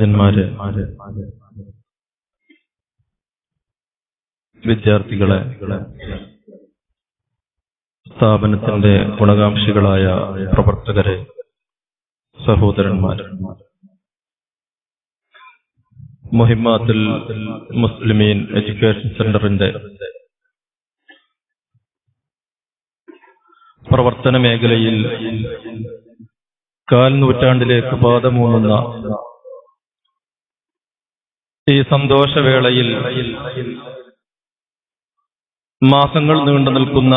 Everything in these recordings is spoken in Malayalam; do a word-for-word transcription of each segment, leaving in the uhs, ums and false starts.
നന്മാരെ വിദ്യാർത്ഥികളെ സ്ഥാപനത്തിന്റെ ഗുണകാംക്ഷികളായ പ്രവർത്തകരെ സഹോദരന്മാരെ മുഹിമ്മാത്തുൽ മുസ്ലിമീൻ എഡ്യൂക്കേഷൻ സെന്ററിന്റെ പ്രവർത്തന മേഖലയിൽ കാൽ നൂറ്റാണ്ടിലേക്ക് പാദമൂന്നുന്ന ഈ സന്തോഷവേളയിൽ മാസങ്ങൾ നീണ്ടു നിൽക്കുന്ന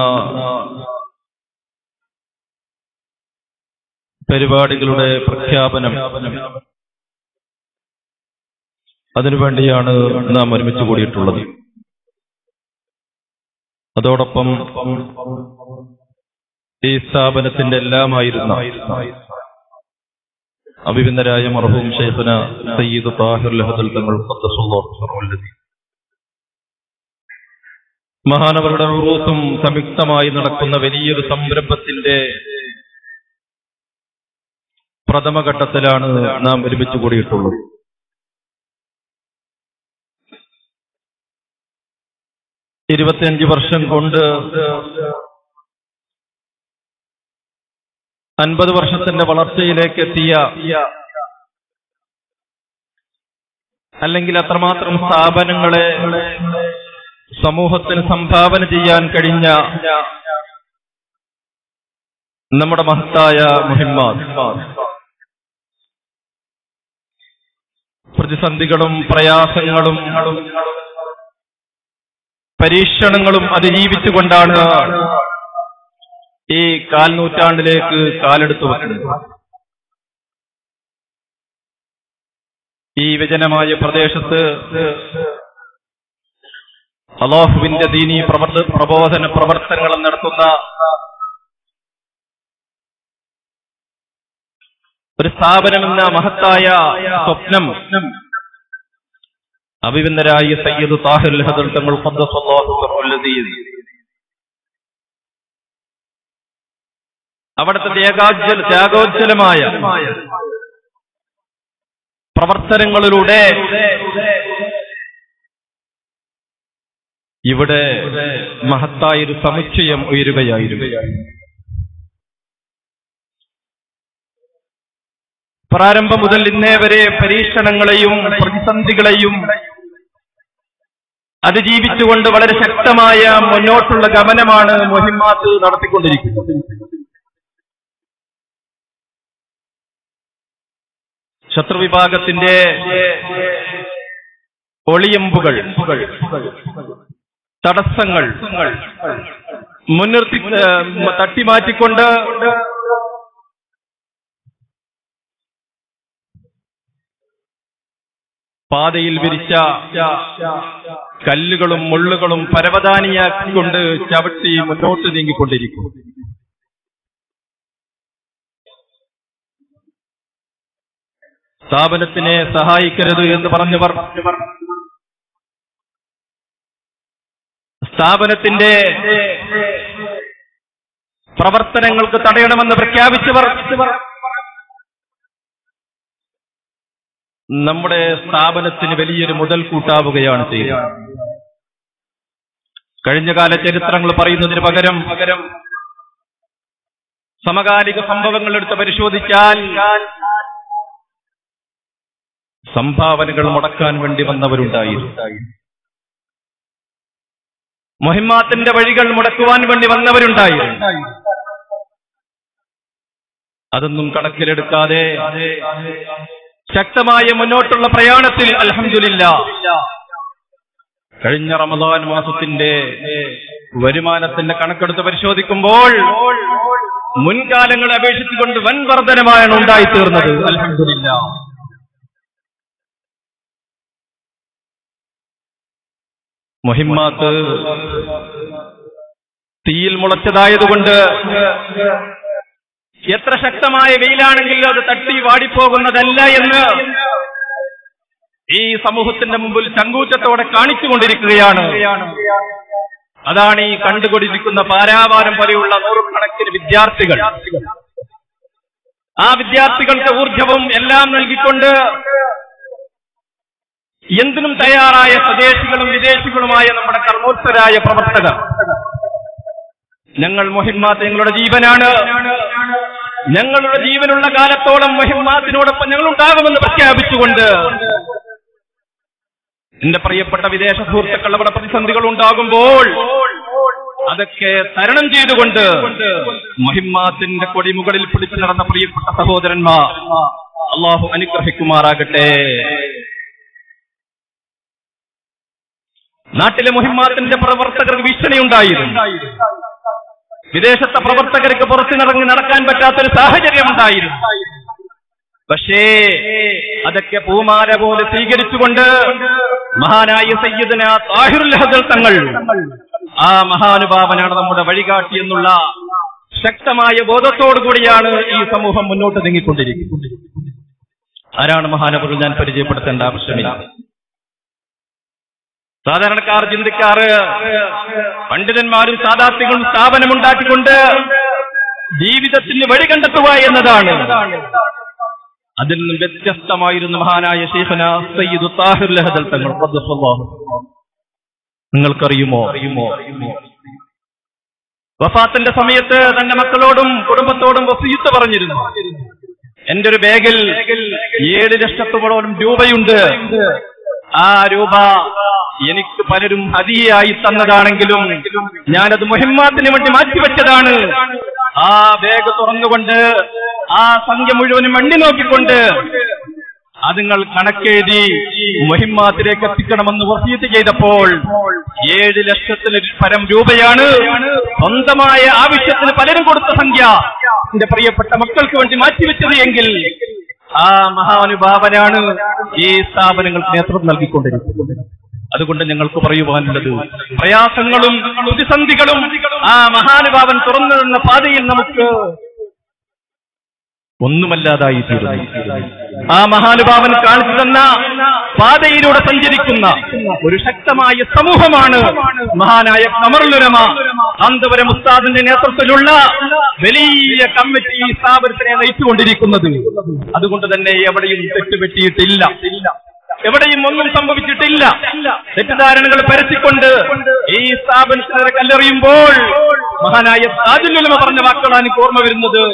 പരിപാടികളുടെ പ്രഖ്യാപനം അതിനുവേണ്ടിയാണ് നാം ഒരുമിച്ച് കൂടിയിട്ടുള്ളത്. അതോടൊപ്പം ഈ സ്ഥാപനത്തിന്റെ എല്ലാമായിരുന്ന അഭിനന്ദനായ മർഹൂം ശൈഖുന സയ്യിദ് താഹിർ ലഹദൽ തങ്ങൾ ഖദ്ദസുല്ലാഹു സറവല്ലദി മഹാനവരുടെ റൂസും സംയുക്തമായി നടക്കുന്ന വലിയൊരു സംരംഭത്തിന്റെ പ്രഥമഘട്ടത്തിലാണ് നാം ഒരുമിച്ച് കൂടിയിട്ടുള്ളത്. ഇരുപത്തിയഞ്ച് വർഷം കൊണ്ട് അൻപത് വർഷത്തിന്റെ വളർച്ചയിലേക്ക് എത്തിയ അല്ലെങ്കിൽ അത്രമാത്രം സ്ഥാപനങ്ങളെ സമൂഹത്തിന് സംഭാവന ചെയ്യാൻ കഴിഞ്ഞ നമ്മുടെ മഹത്തായ മുഹിമ്മാത്ത് പ്രതിസന്ധികളും പ്രയാസങ്ങളും പരീക്ഷണങ്ങളും അതിജീവിച്ചുകൊണ്ടാണ് ഈ കാൽ നൂറ്റാണ്ടിലേക്ക് കാലെടുത്തു വെക്കുന്നത്. ഈ വിജനമായ പ്രദേശത്ത് അല്ലാഹുവിന്റെ ദീനി പ്രവർത്ത പ്രബോധന പ്രവർത്തനങ്ങൾ നടത്തുന്ന ഒരു സ്ഥാപനമെന്ന മഹത്തായ സ്വപ്നം അഭിനന്ദനായ സയ്യിദ് താഹിർ ലഹദൽ തങ്ങൾ ഖദ്ദസുല്ലാഹു സറവല്ലദി അവിടുത്തെ ത്യാഗോജ്ജല ത്യാഗോജ്ജലമായ പ്രവർത്തനങ്ങളിലൂടെ ഇവിടെ മഹത്തായൊരു സമുച്ചയം ഉയരുകയായിരുന്നു. പ്രാരംഭം മുതൽ ഇന്നേ വരെ പരീക്ഷണങ്ങളെയും പ്രതിസന്ധികളെയും അതിജീവിച്ചുകൊണ്ട് വളരെ ശക്തമായ മുന്നോട്ടുള്ള ഗമനമാണ് മുഹിമ്മാത്ത് നടത്തിക്കൊണ്ടിരിക്കുന്നത്. ശത്രുവിഭാഗത്തിന്റെ ഒളിയമ്പുകൾ, തടസ്സങ്ങൾ മുൻനിർത്തി തട്ടിമാറ്റിക്കൊണ്ട് പാതയിൽ വിരിച്ച കല്ലുകളും മുള്ളുകളും പരവതാനിയാക്കിക്കൊണ്ട് ചവിട്ടി മുന്നോട്ട് നീങ്ങിക്കൊണ്ടിരിക്കും. സ്ഥാപനത്തിനെ സഹായിക്കരുത് എന്ന് പറഞ്ഞവർ സ്ഥാപനത്തിന്റെ പ്രവർത്തനങ്ങൾക്ക് തടയണമെന്ന് പ്രഖ്യാപിച്ചവർ നമ്മുടെ സ്ഥാപനത്തിന് വലിയൊരു മുതൽ കൂട്ടാവുകയാണ് ചെയ്യുന്നത്. കഴിഞ്ഞകാല ചരിത്രങ്ങൾ പറയുന്നതിന് പകരം സമകാലിക സംഭവങ്ങൾ എടുത്ത് പരിശോധിച്ചാൽ സംഭാവനകൾ മുടക്കാൻ വേണ്ടി വന്നവരുണ്ടായിരുന്നു. മുഹിമ്മാത്തിന്റെ വഴികൾ മുടക്കുവാൻ വേണ്ടി വന്നവരുണ്ടായിരുന്നു. അതൊന്നും കണക്കിലെടുക്കാതെ ശക്തമായ മുന്നോട്ടുള്ള പ്രയാണത്തിൽ അൽഹംദുലില്ലാഹ് കഴിഞ്ഞ റമദാൻ മാസത്തിന്റെ വരുമാനത്തിന്റെ കണക്കെടുത്ത് പരിശോധിക്കുമ്പോൾ മുൻകാലങ്ങളെ അപേക്ഷിച്ചുകൊണ്ട് വൻ വർധനമാണ് ഉണ്ടായിത്തീർന്നത്. അൽഹംദുലില്ലാഹ് മുഹിമ്മാത്ത് തീയിൽ മുളച്ചതായതുകൊണ്ട് എത്ര ശക്തമായ വെയിലാണെങ്കിലും അത് തട്ടി വാടിപ്പോകുന്നതല്ല എന്ന് ഈ സമൂഹത്തിന്റെ മുമ്പിൽ ചങ്കൂറ്റത്തോടെ കാണിച്ചുകൊണ്ടിരിക്കുകയാണ്. അതാണ് ഈ കണ്ടുകൊണ്ടിരിക്കുന്ന പാരാവാരം പോലെയുള്ള നൂറുകണക്കിന് വിദ്യാർത്ഥികൾ. ആ വിദ്യാർത്ഥികൾക്ക് ഊർജവും എല്ലാം നൽകിക്കൊണ്ട് എന്തിനും തയ്യാറായ സ്വദേശികളും വിദേശികളുമായ നമ്മുടെ കർമ്മോത്തരായ പ്രവർത്തകർ. ഞങ്ങൾ മുഹിമ്മാത്ത് ഞങ്ങളുടെ ജീവനാണ്. ഞങ്ങളുടെ ജീവനുള്ള കാലത്തോളം മുഹിമ്മാത്തിനോടൊപ്പം ഞങ്ങൾ ഉണ്ടാകുമെന്ന് പ്രഖ്യാപിച്ചുകൊണ്ട് എന്റെ പ്രിയപ്പെട്ട വിദേശ സുഹൃത്തുക്കൾ, അവിടെ പ്രതിസന്ധികൾ ഉണ്ടാകുമ്പോൾ അതൊക്കെ തരണം ചെയ്തുകൊണ്ട് മുഹിമ്മാത്തിന്റെ കൊടിമുകളിൽ പിടിച്ചു നടന്ന പ്രിയപ്പെട്ട സഹോദരന്മാർ, അള്ളാഹു അനുഗ്രഹിക്കുമാറാകട്ടെ. നാട്ടിലെ മുഹിമ്മാത്തിന്റെ പ്രവർത്തകർക്ക് ഭീഷണിയുണ്ടായിരുന്നു. വിദേശത്തെ പ്രവർത്തകർക്ക് പുറത്തിനിറങ്ങി നടക്കാൻ പറ്റാത്തൊരു സാഹചര്യം ഉണ്ടായിരുന്നു. പക്ഷേ അതൊക്കെ പൂമാല പോലെ സ്വീകരിച്ചുകൊണ്ട് മഹാനായ സയ്യിദന താഹിറുൽ ഹദൽ തങ്ങൾ, ആ മഹാനുഭാവനാണ് നമ്മുടെ വഴികാട്ടി എന്നുള്ള ശക്തമായ ബോധത്തോടു കൂടിയാണ് ഈ സമൂഹം മുന്നോട്ട് നീങ്ങിക്കൊണ്ടിരിക്കുന്നത്. ആരാണ് മഹാനവർ ഞാൻ പരിചയപ്പെടുത്തേണ്ട ആവശ്യമില്ല. സാധാരണക്കാർ ചിന്തിക്കാറ് പണ്ഡിതന്മാരും സാധാർത്ഥികളും സ്ഥാപനമുണ്ടാക്കിക്കൊണ്ട് ജീവിതത്തിന് വഴി കണ്ടെത്തുക എന്നതാണ്. അതിൽ നിന്നും വ്യത്യസ്തമായിരുന്നു മഹാനായ ശൈഖുനാ സയ്യിദ് താഹിറുൽ ഹദൽ തങ്ങൾ. നിങ്ങൾക്കറിയുമോ അറിയുമോ വഫാത്തിന്റെ സമയത്ത് തന്റെ മക്കളോടും കുടുംബത്തോടും വസീയത്ത് പറഞ്ഞിരുന്നു, എന്റെ ഒരു ബാഗിൽ ഏഴ് ലക്ഷത്തോളം രൂപയുണ്ട്, ആ രൂപ എനിക്ക് പലരും ഹദിയയായി തന്നതാണെങ്കിലും ഞാനത് മുഹിമ്മാത്തിന് വേണ്ടി മാറ്റിവെച്ചതാണ്. ആ ബാഗ് തുറന്നുകൊണ്ട് ആ സംഖ്യ മുഴുവനും എണ്ണി നോക്കിക്കൊണ്ട് അതുങ്ങൾ കണക്കെഴുതി മുഹിമ്മാത്തിലേക്ക് എത്തിക്കണമെന്ന് വസീയത്ത് ചെയ്തപ്പോൾ ഏഴ് ലക്ഷത്തിന് പരം രൂപയാണ് സ്വന്തമായ ആവശ്യത്തിന് പലരും കൊടുത്ത സംഖ്യ എന്റെ പ്രിയപ്പെട്ട മക്കൾക്ക് വേണ്ടി മാറ്റിവെച്ചത് എങ്കിൽ ആ മഹാനുഭാവനാണ് ഈ സ്ഥാപനങ്ങൾക്ക് നേതൃത്വം നൽകിക്കൊണ്ടിരിക്കുന്നത്. അതുകൊണ്ട് ഞങ്ങൾക്ക് പറയുവാനുള്ളത്, പ്രയാസങ്ങളും പ്രതിസന്ധികളും ആ മഹാനുഭാവൻ തുറന്നു നിന്ന പാതയിൽ നമുക്ക് ഒന്നുമല്ലാതായി തീരുന്നു. ആ മഹാനുഭാവൻ കാണിച്ചു തന്ന പാതയിലൂടെ സഞ്ചരിക്കുന്ന ഒരു ശക്തമായ സമൂഹമാണ് മഹാനായ ഖമറുൽ ഉലമ അന്തപുരം ഉസ്താദിന്റെ നേതൃത്വത്തിലുള്ള വലിയ കമ്മിറ്റി ഈ സ്ഥാപനത്തിനെ നയിച്ചുകൊണ്ടിരിക്കുന്നത്. അതുകൊണ്ട് തന്നെ എവിടെയും തെറ്റുപറ്റിയിട്ടില്ല, എവിടെയും ഒന്നും സംഭവിച്ചിട്ടില്ല. തെറ്റിദ്ധാരണകൾ പരത്തിക്കൊണ്ട് ഈ സ്ഥാപനത്തിനെ കല്ലെറിയുമ്പോൾ മഹാനായ താജുൽ ഉലമ പറഞ്ഞ വാക്കുകളാണ് ഓർമ്മ വരുന്നത്.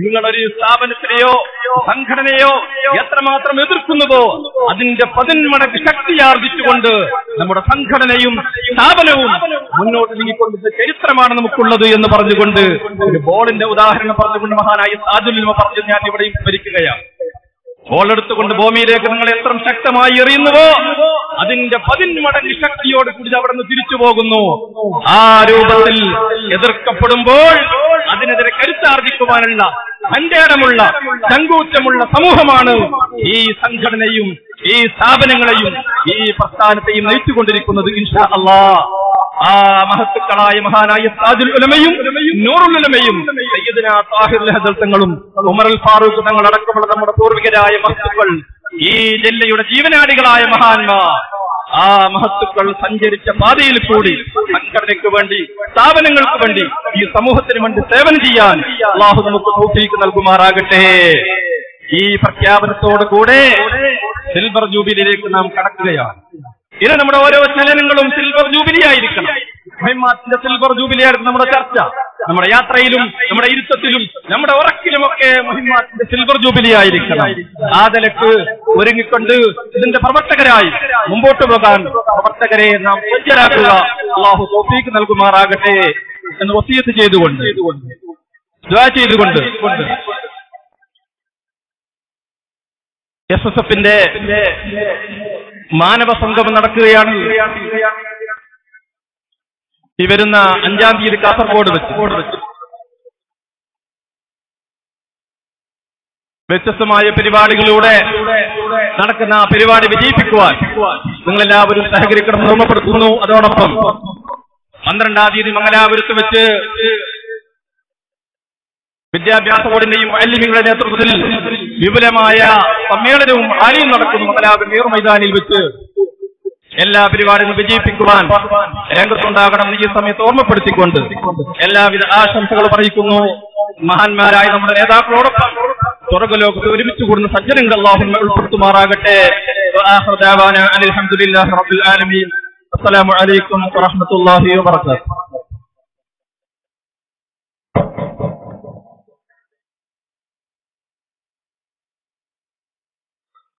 നിങ്ങളൊരു സ്ഥാപനത്തിനെയോ സംഘടനയോ എത്രമാത്രം എതിർക്കുന്നുവോ അതിന്റെ പതിന്മടക്ക് ശക്തിയാർജിച്ചുകൊണ്ട് നമ്മുടെ സംഘടനയും സ്ഥാപനവും മുന്നോട്ട് നീങ്ങിക്കൊണ്ടിരുന്ന ചരിത്രമാണ് നമുക്കുള്ളത് എന്ന് പറഞ്ഞുകൊണ്ട്, ഒരു ബോളിന്റെ ഉദാഹരണം പറഞ്ഞുകൊണ്ട് മഹാനായ താജുൽ ഉലമ പറഞ്ഞു, ഞാൻ ഇവിടെയും സ്മരിക്കുകയാണ്, ബോളെടുത്തുകൊണ്ട് ഭൂമിയിലേക്ക് നിങ്ങൾ എത്ര ശക്തമായി എറിയുന്നുവോ അതിന്റെ പതിന്മടങ്ങ് ശക്തിയോട് കൂടി അവിടെ നിന്ന് തിരിച്ചു പോകുന്നു. ആ രൂപത്തിൽ എതിർക്കപ്പെടുമ്പോൾ അതിനെതിരെ കരുത്താർജിക്കുവാനുള്ള അന്റേടമുള്ള ചങ്കൂറ്റമുള്ള സമൂഹമാണ് ഈ സംഘടനയും ഈ സ്ഥാപനങ്ങളെയും ഈ പ്രസ്ഥാനത്തെയും നയിച്ചുകൊണ്ടിരിക്കുന്നത്. ഇൻഷാ അല്ലാഹ് ആ മഹത്തുക്കളായ മഹാനായ താജുൽ ഉലമയും നൂറുൽ ഉലമയും സയ്യിദ്നാ താഹിറുൽ ഹദൽ തങ്ങളും ഉമറുൽ ഫാറൂഖ് തങ്ങൾ അടക്കമുള്ള നമ്മുടെ പൂർവികരായ മഹത്തുക്കൾ, ഈ ജില്ലയുടെ ജീവനാടികളായ മഹാന്മാർ, ആ മഹത്തുക്കൾ സഞ്ചരിച്ച പാതയിൽ കൂടി സംഘടനയ്ക്ക് വേണ്ടി, സ്ഥാപനങ്ങൾക്ക് വേണ്ടി, ഈ സമൂഹത്തിന് വേണ്ടി സേവനം ചെയ്യാൻ അല്ലാഹു നമുക്ക് തൗഫീഖ് നൽകുമാറാകട്ടെ. ഈ പ്രഖ്യാപനത്തോടു കൂടെ സിൽവർ ജൂബിലിയിലേക്ക് നാം കടക്കുകയാണ്. ഇനി നമ്മുടെ ഓരോ ചലനങ്ങളും സിൽവർ ജൂബിലി ആയിരിക്കണം. മുഹിമ്മാത്തിന്റെ സിൽവർ ജൂബിലി ആയിരുന്നു നമ്മുടെ ചർച്ച. നമ്മുടെ യാത്രയിലും നമ്മുടെ ഇരുത്തത്തിലും നമ്മുടെ ഉറക്കിലുമൊക്കെ മുഹിമ്മാത്തിന്റെ സിൽവർ ജൂബിലി ആയിരിക്കണം. ആ നിലക്ക് ഒരുങ്ങിക്കൊണ്ട് ഇതിന്റെ പ്രവർത്തകരായി മുമ്പോട്ട് പോകാൻ പ്രവർത്തകരെ നാം സജ്ജരാക്കുക. അല്ലാഹു തൗഫീഖ് നൽകുമാറാകട്ടെ എന്ന് വസിയത്ത് ചെയ്തുകൊണ്ട് ദുആ ചെയ്തുകൊണ്ട് എസ് എസ് എഫിന്റെ മാനവ സംഗമം നടക്കുകയാണ്. ഈ വരുന്ന അഞ്ചാം തീയതി കാസർഗോഡ് വെച്ച് വ്യത്യസ്തമായ പരിപാടികളിലൂടെ നടക്കുന്ന പരിപാടി വിജയിപ്പിക്കുവാൻ നിങ്ങളെല്ലാവരും സഹകരിക്കണം ഓർമ്മപ്പെടുത്തുന്നു. അതോടൊപ്പം പന്ത്രണ്ടാം തീയതി മംഗലാപുരത്ത് വെച്ച് വിദ്യാഭ്യാസ ബോർഡിന്റെയും മുഅല്ലിമീങ്ങളുടെ നേതൃത്വത്തിൽ വിപുലമായ സമ്മേളനവും റാലിയും നടക്കുന്നു മംഗലാപുരം നീർ മൈതാനിൽ വെച്ച്. എല്ലാ പരിപാടികളും വിജയിപ്പിക്കുവാൻ രംഗത്തുണ്ടാകണം ഈ സമയത്ത് ഓർമ്മപ്പെടുത്തിക്കൊണ്ട് എല്ലാവിധ ആശംസകളും അറിയിക്കുന്നു. മഹാന്മാരായ നമ്മുടെ നേതാക്കളോടൊപ്പം സ്വർഗ്ഗലോകത്ത് ഒരുമിച്ച് കൂടുന്ന സജ്ജനങ്ങൾ അല്ലാഹു ഉൾപ്പെടുത്തുമാറാകട്ടെ. وآخر دعوانا أن الحمد لله رب العالمين. السلام عليكم ورحمة الله وبركاته.